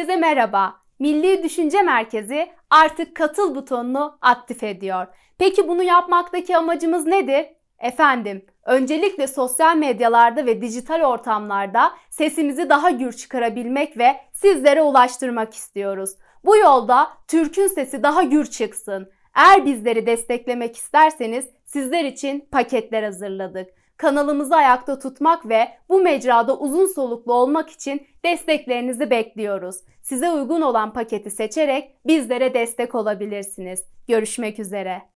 Herkese merhaba. Millî Düşünce Merkezi artık katıl butonunu aktif ediyor. Peki bunu yapmaktaki amacımız nedir? Efendim, öncelikle sosyal medyalarda ve dijital ortamlarda sesimizi daha gür çıkarabilmek ve sizlere ulaştırmak istiyoruz. Bu yolda Türk'ün sesi daha gür çıksın. Eğer bizleri desteklemek isterseniz sizler için paketler hazırladık. Kanalımızı ayakta tutmak ve bu mecrada uzun soluklu olmak için desteklerinizi bekliyoruz. Size uygun olan paketi seçerek bizlere destek olabilirsiniz. Görüşmek üzere.